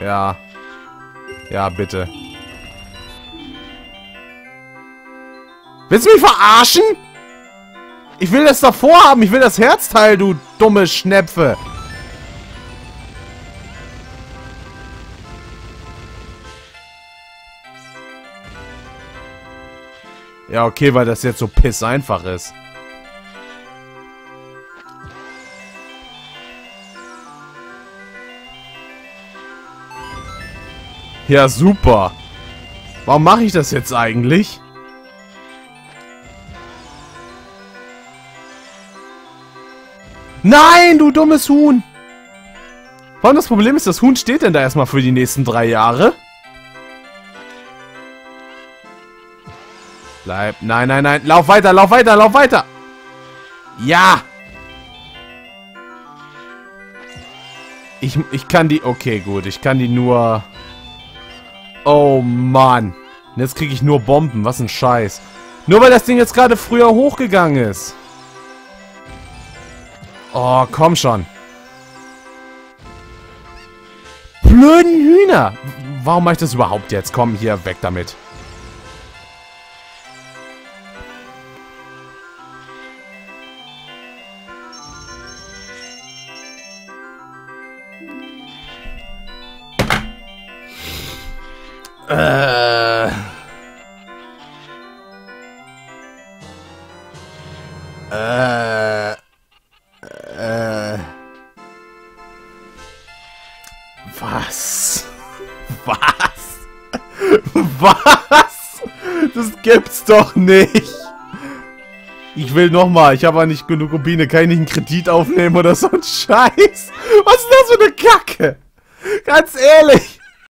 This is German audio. Ja. Ja, bitte. Willst du mich verarschen? Ich will das davor haben. Ich will das Herzteil, du dumme Schnepfe. Ja, okay, weil das jetzt so piss einfach ist. Ja, super. Warum mache ich das jetzt eigentlich? Nein, du dummes Huhn! Vor allem das Problem ist, das Huhn steht denn da erstmal für die nächsten 3 Jahre? Bleib. Nein, nein, nein. Lauf weiter, lauf weiter, lauf weiter! Ja! Ich kann die... Okay, gut. Ich kann die nur... Oh, Mann. Und jetzt kriege ich nur Bomben. Was ein Scheiß. Nur weil das Ding jetzt gerade früher hochgegangen ist. Oh, komm schon. Blöden Hühner. Warum mache ich das überhaupt jetzt? Komm, hier, weg damit. Was? Was? Was? Das gibt's doch nicht. Ich will nochmal. Ich habe ja nicht genug Rubine. Kann ich nicht einen Kredit aufnehmen oder so ein Scheiß? Was ist das für eine Kacke? Ganz ehrlich.